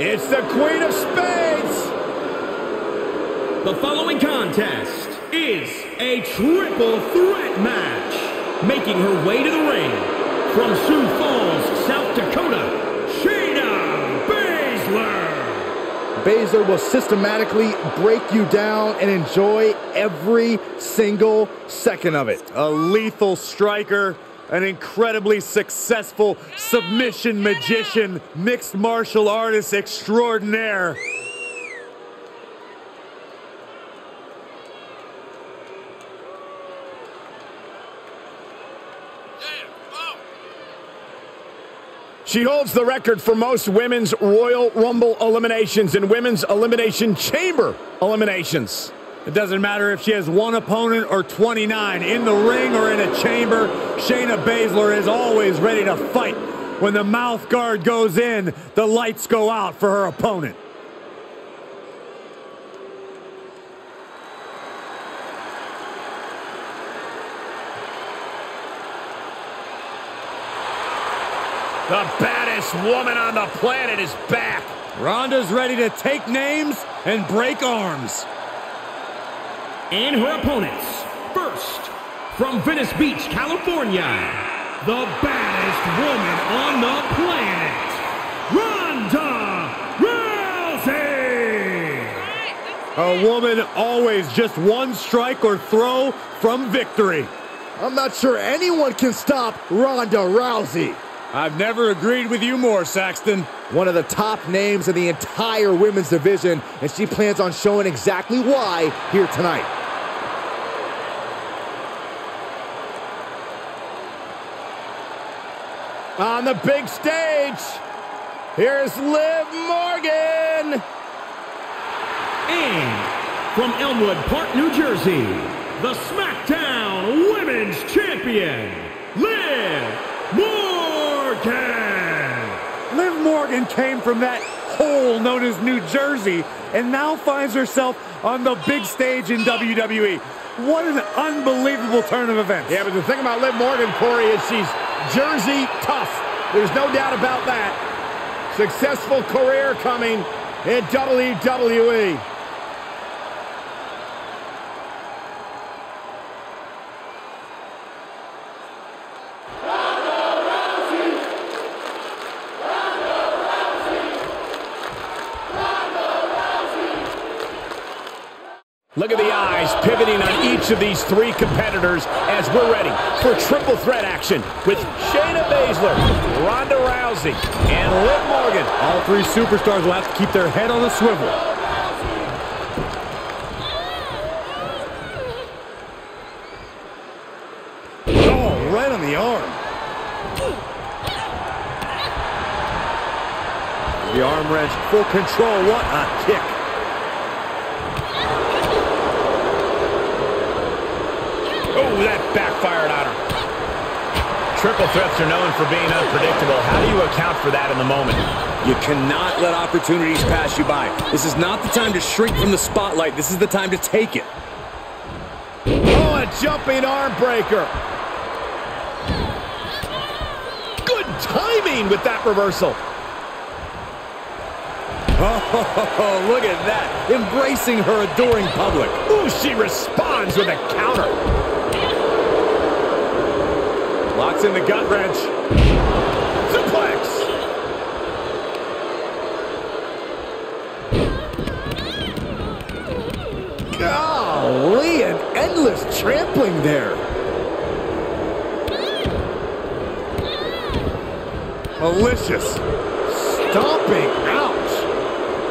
It's the Queen of Spades! The following contest is a triple threat match. Making her way to the ring from Sioux Falls, South Dakota, Shayna Baszler! Baszler will systematically break you down and enjoy every single second of it. A lethal striker. An incredibly successful submission magician, mixed martial artist extraordinaire. She holds the record for most women's Royal Rumble eliminations and women's Elimination Chamber eliminations. It doesn't matter if she has one opponent or 29. In the ring or in a chamber, Shayna Baszler is always ready to fight. When the mouth guard goes in, the lights go out for her opponent. The baddest woman on the planet is back. Ronda's ready to take names and break arms. And her opponents, first, from Venice Beach, California, the baddest woman on the planet, Ronda Rousey! A woman always just one strike or throw from victory. I'm not sure anyone can stop Ronda Rousey. I've never agreed with you more, Saxton. One of the top names in the entire women's division, and she plans on showing exactly why here tonight. On the big stage, here's Liv Morgan. And from Elmwood Park, New Jersey, the SmackDown Women's Champion, Liv Morgan. Liv Morgan came from that hole known as New Jersey and now finds herself on the big stage in WWE. What an unbelievable turn of events. Yeah, but the thing about Liv Morgan, Corey, is she's Jersey tough. There's no doubt about that. Successful career coming in WWE. Look at the eyes pivoting on each of these three competitors as we're ready for triple threat action with Shayna Baszler, Ronda Rousey, and Liv Morgan. All three superstars will have to keep their head on the swivel. Oh, right on the arm. The arm wrench, full control, what a kick. Oh, that backfired on her. Triple threats are known for being unpredictable. How do you account for that in the moment? You cannot let opportunities pass you by. This is not the time to shrink from the spotlight. This is the time to take it. Oh, a jumping arm breaker. Good timing with that reversal. Oh, look at that. Embracing her adoring public. Ooh, she responds with a counter. Locks in the gut wrench. Suplex! Golly, an endless trampling there. Malicious. Stomping. Ouch.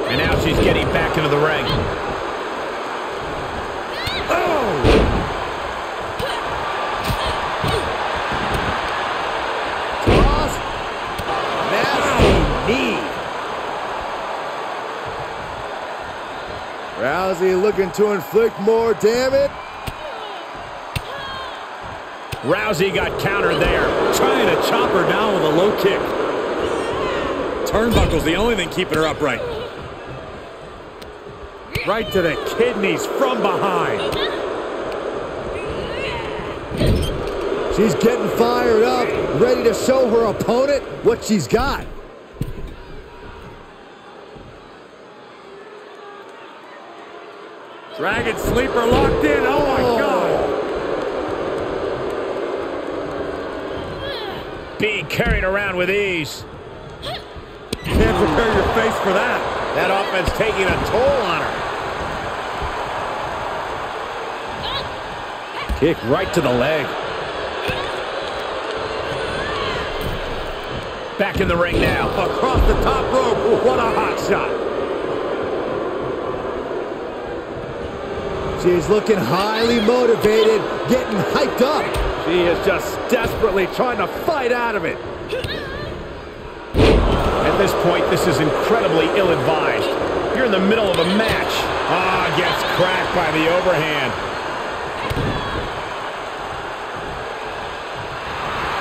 And now she's getting back into the ring. Rousey looking to inflict more damage. Rousey got countered there. Trying to chop her down with a low kick. Turnbuckle's the only thing keeping her upright. Right to the kidneys from behind. She's getting fired up, ready to show her opponent what she's got. Dragon Sleeper locked in. Oh, my God. Being carried around with ease. Can't prepare your face for that. That offense taking a toll on her. Kick right to the leg. Back in the ring now. Across the top rope. What a hot shot. She's looking highly motivated, getting hyped up. She is just desperately trying to fight out of it. At this point, this is incredibly ill-advised. You're in the middle of a match. Ah, gets cracked by the overhand.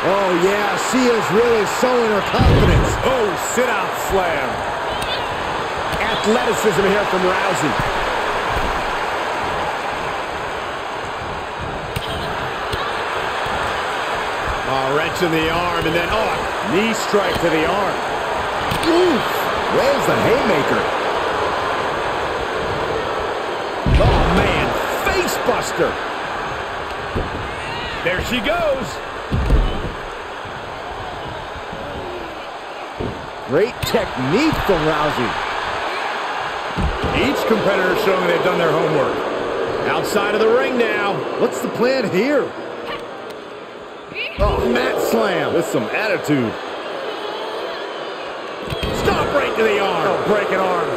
Oh, yeah, she is really showing her confidence. Oh, sit-out slam. Athleticism here from Rousey. Wrench in the arm, and then, oh, knee strike to the arm. Oof! Where's the haymaker? Oh, man, face buster. There she goes. Great technique from Rousey. Each competitor showing they've done their homework. Outside of the ring now. What's the plan here? Oh, mat slam with some attitude. Stop right to the arm. Oh, breaking arm.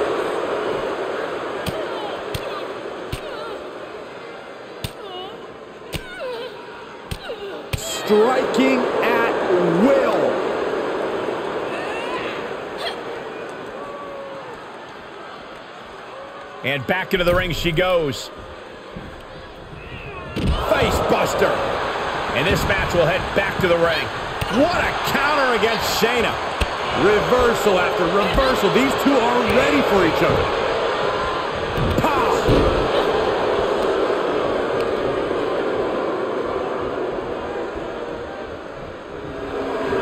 Striking at will. And back into the ring she goes. Face buster. And this match will head back to the ring. What a counter against Shayna. Reversal after reversal. These two are ready for each other. Pow!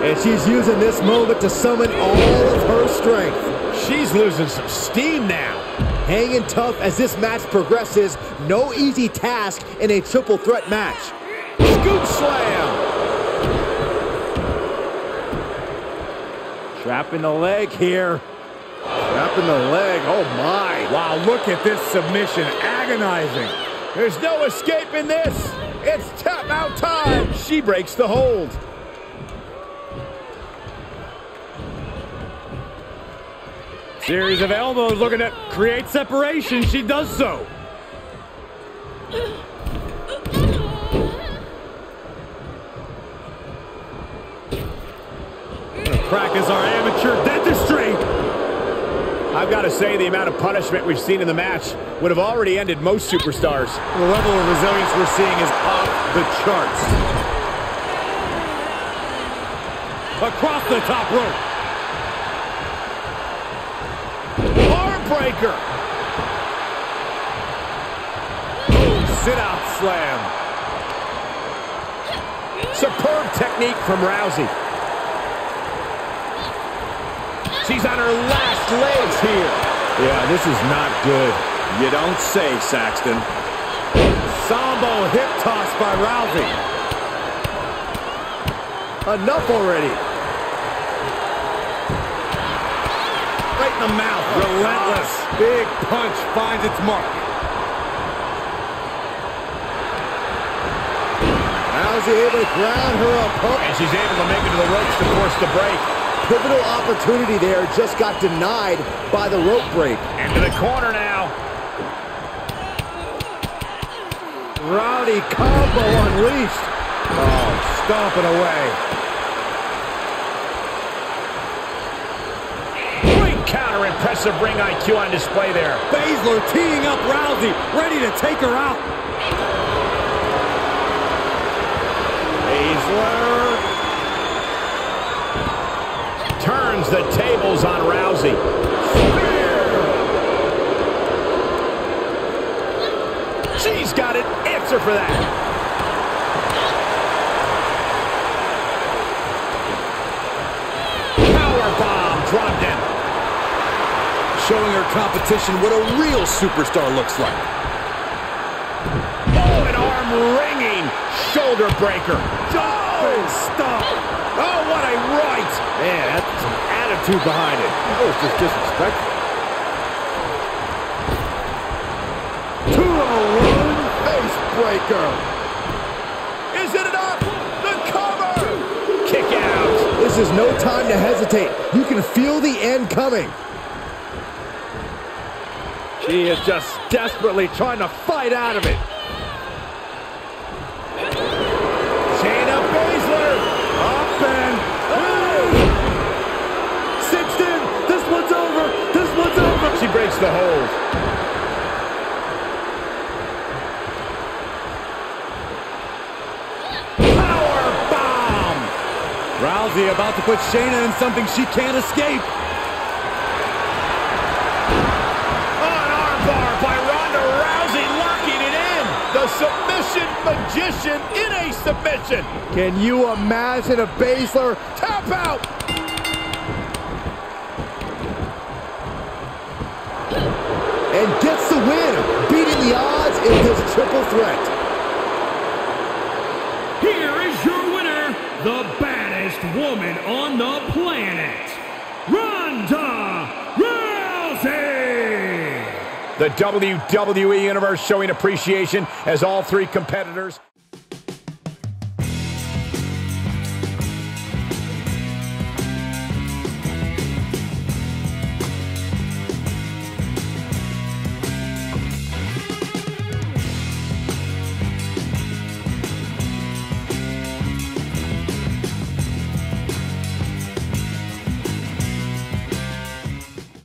And she's using this moment to summon all of her strength. She's losing some steam now. Hanging tough as this match progresses. No easy task in a triple threat match. Scoop slam. Trapping the leg here. Trapping the leg. Oh, my. Wow, look at this submission. Agonizing. There's no escaping this. It's tap out time. She breaks the hold. Series of elbows looking to create separation. She does so. Crack is our amateur dentistry. I've got to say, the amount of punishment we've seen in the match would have already ended most superstars. The level of resilience we're seeing is off the charts. Across the top rope. Armbreaker. Sit-out slam. Superb technique from Rousey. She's on her last legs here. Yeah, this is not good. You don't say, Saxton. Sambo hip toss by Rousey. Enough already. Right in the mouth. Relentless. Big punch finds its mark. Rousey able to ground her up. And she's able to make it to the ropes to force the break. Pivotal opportunity there, just got denied by the rope break. Into the corner now. Rowdy combo unleashed. Oh, stomping away. Great counter, impressive ring IQ on display there. Baszler teeing up Rousey, ready to take her out. Baszler. Turns the tables on Rousey. Spear. She's got an answer for that. Powerbomb dropped in. Showing her competition what a real superstar looks like. ringing shoulder breaker. Oh, stop. Oh, what a right. Man, that's some attitude behind it. That was just disrespectful. Two in a row, face breaker. Is it enough? The cover. Kick out. This is no time to hesitate. You can feel the end coming. She is just desperately trying to fight out of it. Shayna Baszler, up and oh! Cinched in. This one's over. This one's over. She breaks the hold. Power bomb. Rousey about to put Shayna in something she can't escape. Submission magician in a submission. Can you imagine a Baszler tap out? And gets the win, beating the odds in this triple threat. Here is your winner, the baddest woman on the planet, Ronda Rousey. The WWE Universe showing appreciation as all three competitors